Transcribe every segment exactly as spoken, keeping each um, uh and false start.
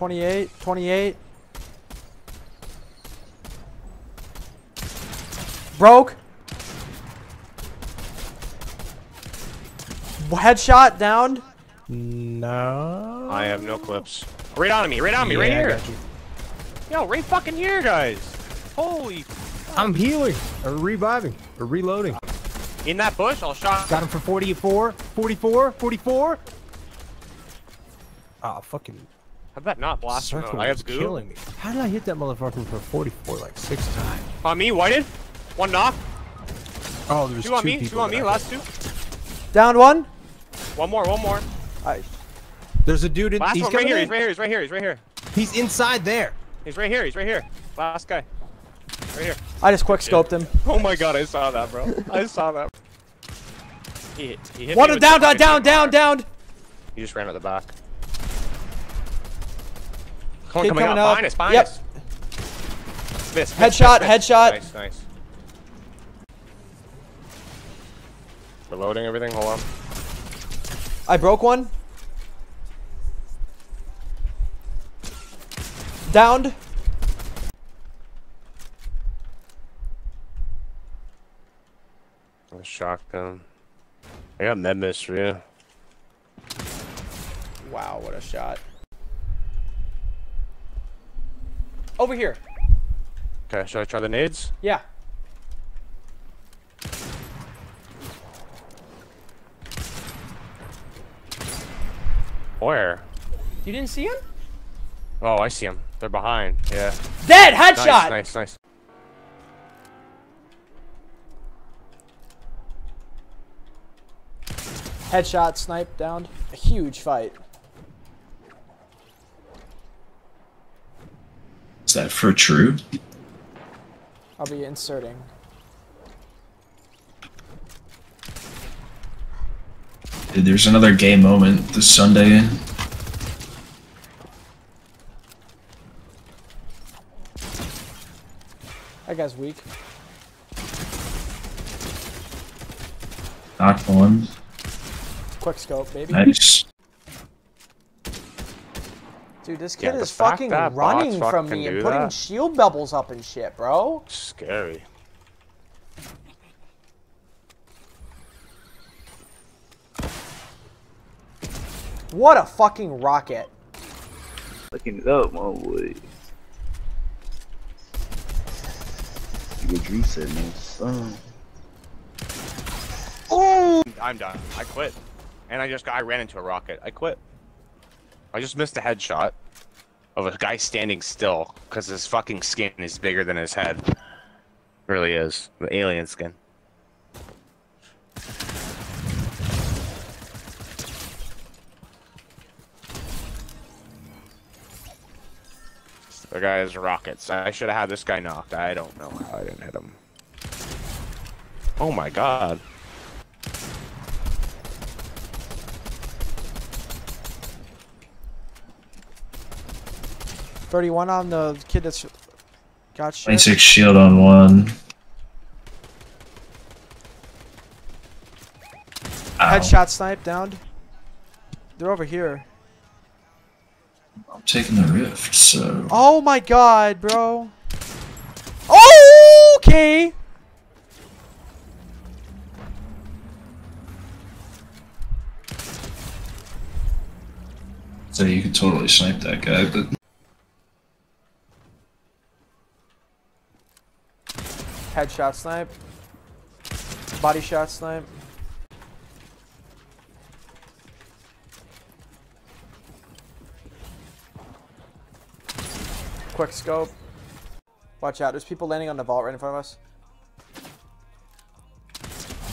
twenty-eight, twenty-eight. Broke. Headshot downed. No. I have no clips. Right on me, right on me, yeah, right here. Yo, right fucking here, guys. Holy. Fuck. I'm healing, or reviving, or reloading. In that bush, I'll shot. Got him for forty-four, forty-four, forty-four. Ah, oh, fucking. How about not blast him? I have killing me. How did I hit that motherfucker for forty-four like six times? On me, whited. One knock. Oh, there's two on me. Two on me. Last two. Down one. One more. One more. Right. There's a dude in. Last he's one right here. In. He's right here. He's right here. He's right here. He's inside there. He's right here. He's right here. Last guy. Right here. I just quick scoped him. Oh my god, I saw that, bro. I saw that. He hit. He hit. One down, down, down, down, down. He just ran at the back. Come on, coming up. Behind us, behind us. This headshot. Headshot. Nice, nice. Reloading everything, hold on. I broke one. Downed. A shotgun. I got med mist for you. Wow, what a shot. Over here. Okay, should I try the nades? Yeah. Where? You didn't see him? Oh, I see him. They're behind. Yeah. Dead! Headshot! Nice, nice, nice. Headshot, snipe, downed. A huge fight. Is that for true? I'll be inserting. There's another gay moment this Sunday. That guy's weak. Knocked one. Quick scope, baby. Nice. Dude, this kid yeah, is fucking running from me and putting that. Shield bubbles up and shit, bro. Scary. What a fucking rocket. Looking up, my boy. What Drew said, man. Son. Oh! I'm done. I quit. And I just got, I ran into a rocket. I quit. I just missed a headshot of a guy standing still because his fucking skin is bigger than his head. It really is. The alien skin. The guy is rockets. I should have had this guy knocked. I don't know how I didn't hit him. Oh my god. thirty-one on the kid that's got shit. twenty-six shield on one. Ow. Headshot snipe downed. They're over here. I'm taking the rift, so... Oh my god, bro. Oh, okay! So you can totally snipe that guy, but... Headshot snipe. Body shot snipe. Quick scope. Watch out, there's people landing on the vault right in front of us.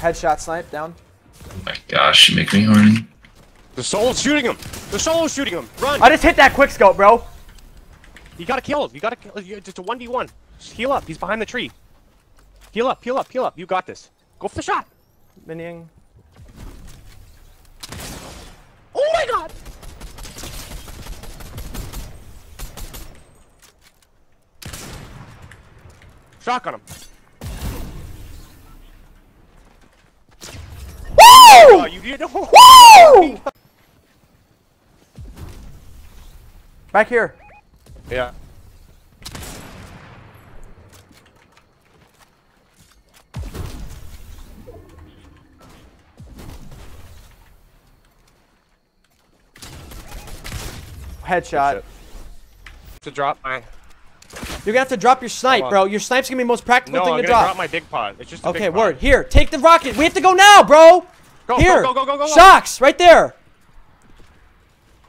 Headshot snipe, down. Oh my gosh, you make me horny. The solo's shooting him! The solo's shooting him! Run! I just hit that quick scope, bro! You gotta kill him, you gotta kill him. It's a one v one. Just heal up, he's behind the tree. Heal up, heal up, heal up, you got this. Go for the shot! Mining. Oh my god! Shotgun him. Woo! Oh, you did. Woo! Back here. Yeah. Headshot. To drop my. You're gonna have to drop your snipe, bro. Your snipe's gonna be the most practical no, thing I'm to drop. No, I'm gonna drop my dig pod. It's just a okay, big pod. Word. Here, take the rocket. We have to go now, bro. Go, here. Go, go, go, go, go. Shocks, right there.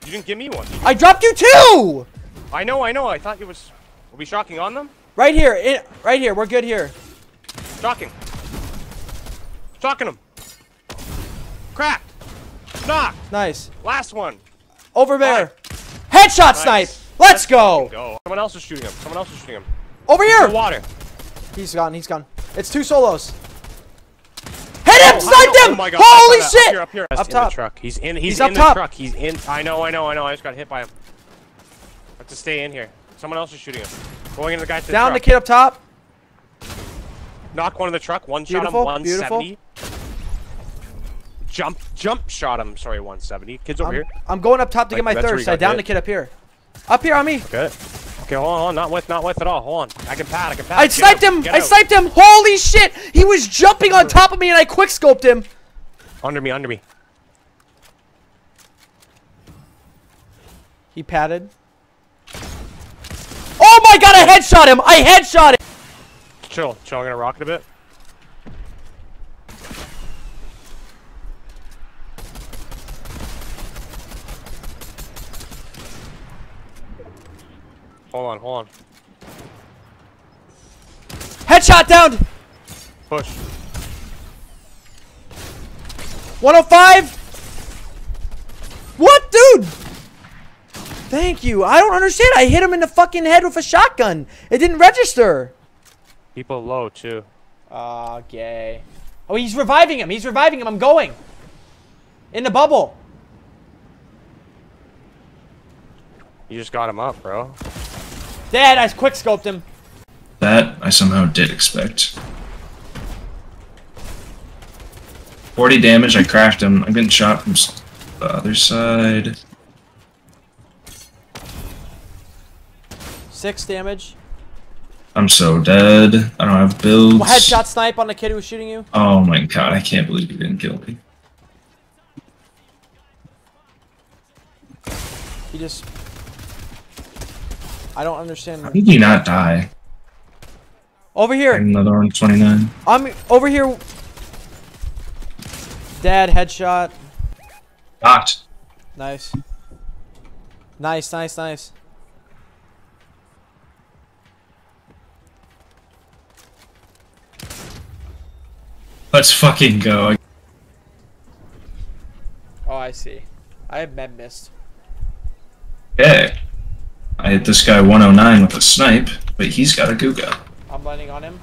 You didn't give me one. I dropped you two. I know, I know. I thought it was. Were we shocking on them? Right here, it, right here. We're good here. Shocking. Shocking them. Cracked. Knocked. Nice. Last one. Over there. Headshot nice. Snipe. Let's go. go. Someone else is shooting him. Someone else is shooting him. Over here. In the water. He's gone. He's gone. It's two solos. Hit him! Oh, sniped him! Oh my God. Holy up shit! Up, here, up, here. Up top. The truck. He's in. He's, he's in up the top. truck. He's in. I know. I know. I know. I just got hit by him. I have to stay in here. Someone else is shooting him. Going into the guy. To Down the, truck. the kid up top. Knock one in the truck. One beautiful, shot him. One seventy. Jump, jump shot him. Sorry, one seventy. Kid's over I'm, here. I'm going up top to like, get my thirst. I downed the kid up here. Up here on me. Okay. Okay, hold on, hold on. Not with, not with at all. Hold on. I can pad, I can pad. I sniped him. I sniped him. Holy shit. He was jumping on top of me and I quick scoped him. Under me, under me. He padded. Oh my God, I headshot him. I headshot him. Chill, chill. I'm going to rock it a bit. Hold on, hold on. Headshot down! Push. one oh five! What, dude? Thank you. I don't understand. I hit him in the fucking head with a shotgun. It didn't register. People low, too. Ah, uh, gay. Oh, he's reviving him. He's reviving him. I'm going. In the bubble. You just got him up, bro. Dead, I quick scoped him. That I somehow did expect. forty damage, I cracked him. I'm getting shot from the other side. six damage. I'm so dead. I don't have builds. Well, headshot snipe on the kid who was shooting you. Oh my God, I can't believe you didn't kill me. He just. I don't understand. How did you not die? Over here. Another one, twenty-nine. I'm over here. Dad, headshot. Knocked. Nice. Nice, nice, nice. Let's fucking go. Oh, I see. I have med missed. Okay. I hit this guy one oh nine with a snipe, but he's got a Guga. I'm landing on him.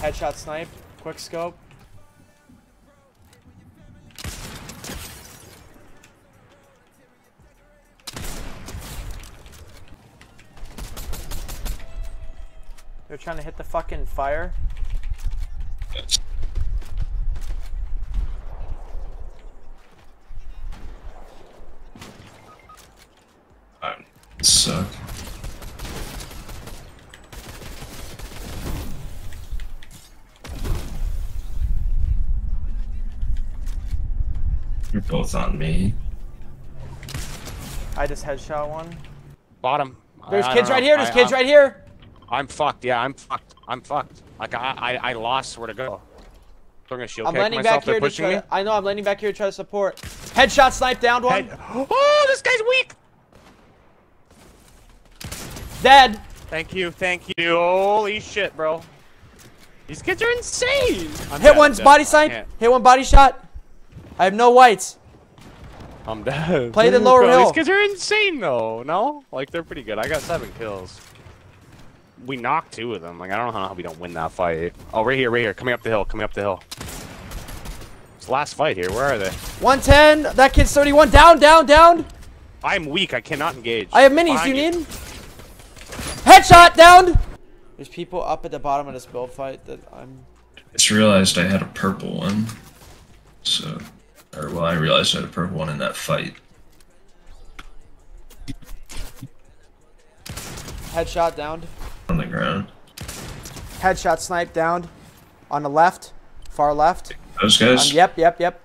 Headshot snipe, quick scope. They're trying to hit the fucking fire. Yes. Suck. You're both on me. I just headshot one. Bottom. There's I, kids I right know. here. There's I, kids I'm, right here. I'm fucked. Yeah, I'm fucked. I'm fucked. Like I, I, I lost where to go. I'm gonna shield I'm kick landing myself. Back here to try, me. I know. I'm landing back here to try to support. Headshot, snipe, downed one. Head oh, this guy's weak. Dead. Thank you, thank you. Holy shit, bro. These kids are insane. I'm Hit dead, one's dead. body snipe. Hit one body shot. I have no whites. I'm dead. Play the lower bro, hill. These kids are insane though. No, like they're pretty good. I got seven kills. We knocked two of them. Like I don't know how we don't win that fight. Oh, right here, right here. Coming up the hill. Coming up the hill. It's the last fight here. Where are they? one ten. That kid's thirty-one. Down, down, down. I'm weak. I cannot engage. I have minis. Behind you need? Headshot down. There's people up at the bottom of this build fight that I'm. I just realized I had a purple one, so Or, well, I realized I had a purple one in that fight. Headshot downed. On the ground. Headshot snipe downed. On the left. Far left. Those guys? Um, yep, yep, yep.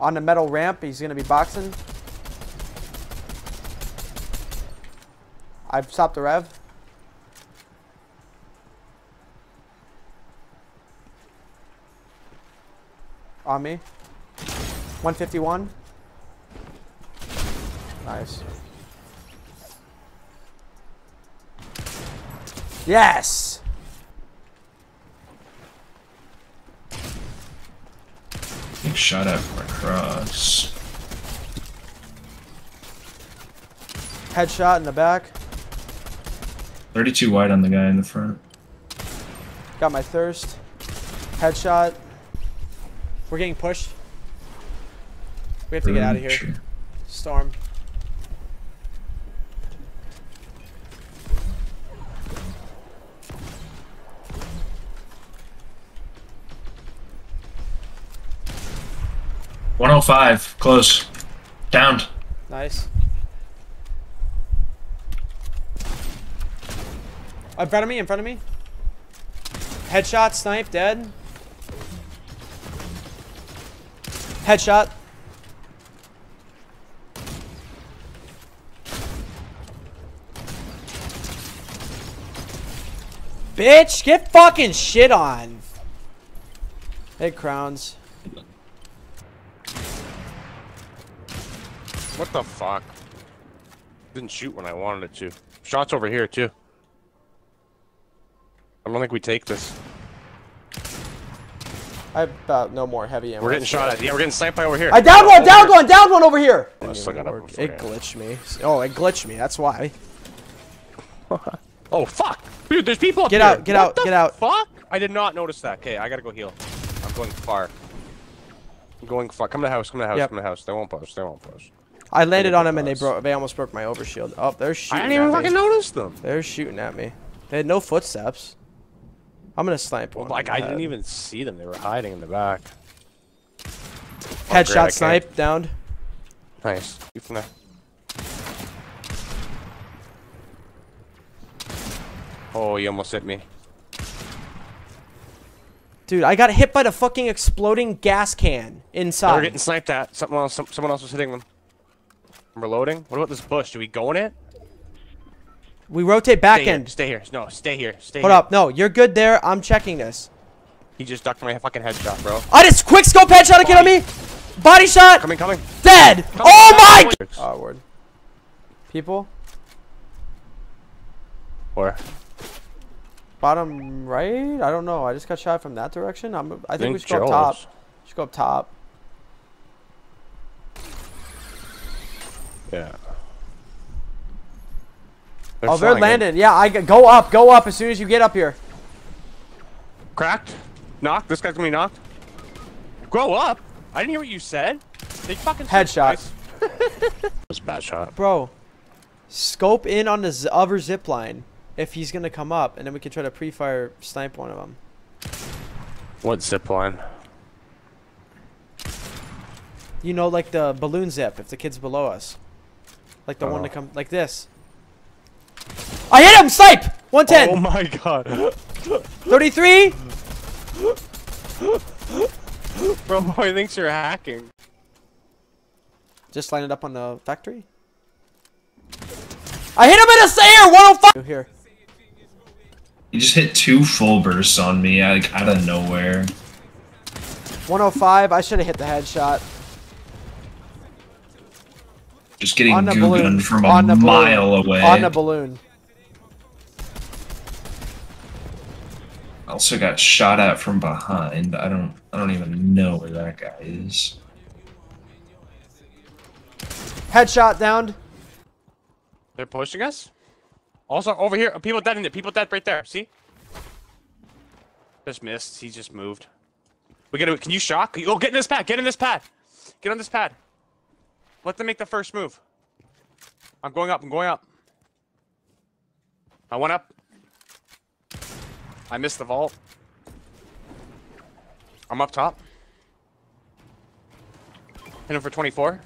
On the metal ramp, he's gonna be boxing. I've stopped the rev. On me. one fifty-one. Nice. Yes! Getting shot at from across. Headshot in the back. thirty-two wide on the guy in the front. Got my thirst. Headshot. We're getting pushed. We have to get out of here. Storm. one oh five, close. Downed. Nice. In front of me, in front of me. Headshot, snipe, dead. Headshot. Bitch, get fucking shit on. Hey, Crowns. What the fuck? Didn't shoot when I wanted it to. Shots over here, too. I don't think we take this. I have about no more heavy ammo. We're getting shot at. Yeah, we're getting sniped by over here. I downed one, downed one, downed one over here. Oh, it it glitched me. Oh, it glitched me. That's why. Oh, fuck. Dude, there's people up here. Get out, get out, get out. Fuck? I did not notice that. Okay, I gotta go heal. I'm going far. I'm going far. Come to the house, come to the house, yep. Come to the house. They won't post, they won't post. I landed on them and they broke. They almost broke my overshield. Oh, they're shooting. I didn't even fucking notice them. They're shooting at me. They had no footsteps. I'm gonna snipe one. Well, like, I didn't even see them. They were hiding in the back. Headshot, oh, snipe, downed. Nice. Shoot from there. Oh, you almost hit me. Dude, I got hit by the fucking exploding gas can inside. They were getting sniped at. Something else, some, someone else was hitting them. I'm reloading. What about this bush? Do we go in it? We rotate back stay end. Here, stay here. No, stay here. Stay Hold here. Hold up. No, you're good there. I'm checking this. He just ducked my fucking headshot, bro. I just quick scope headshot again on me. Body shot. Coming, coming. Dead. Coming, oh coming. my. Oh, word. People. Where? Bottom right? I don't know. I just got shot from that direction. I'm, I think, think we should Jones. go up top. We should go up top. Yeah. They're oh, they're landed. In. Yeah, I go up, go up as soon as you get up here. Cracked, knocked. This guy's gonna be knocked. Go up. I didn't hear what you said. They fucking headshot. That was a bad shot, bro. Scope in on the other zip line if he's gonna come up, and then we can try to pre-fire snipe one of them. What zip line? You know, like the balloon zip. If the kid's below us, like the oh. one to come, like this. I hit him! Snipe! one ten! Oh my god. thirty-three! Bro, boy thinks you're hacking. Just line it up on the factory. I hit him in the air! one oh five! Here. You just hit two full bursts on me, like, out of nowhere. one oh five, I should have hit the headshot. Just getting googled from a mile away. On the balloon. Also got shot at from behind. I don't I don't even know where that guy is. Headshot downed. They're pushing us? Also over here, people dead in there, people dead right there. See? Just missed. He just moved. We gotta can you shock? Can you, oh, get in this pad, get in this pad. Get on this pad. Let them make the first move. I'm going up, I'm going up. I went up. I missed the vault. I'm up top. Hit him for twenty-four.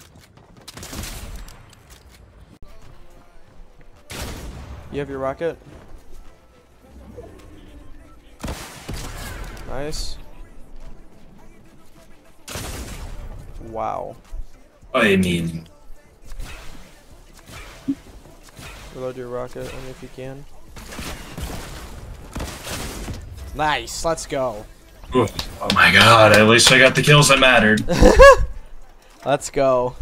You have your rocket. Nice. Wow. I mean. Reload your rocket only if you can. Nice, let's go. Ooh. Oh my god, at least I got the kills that mattered. Let's go.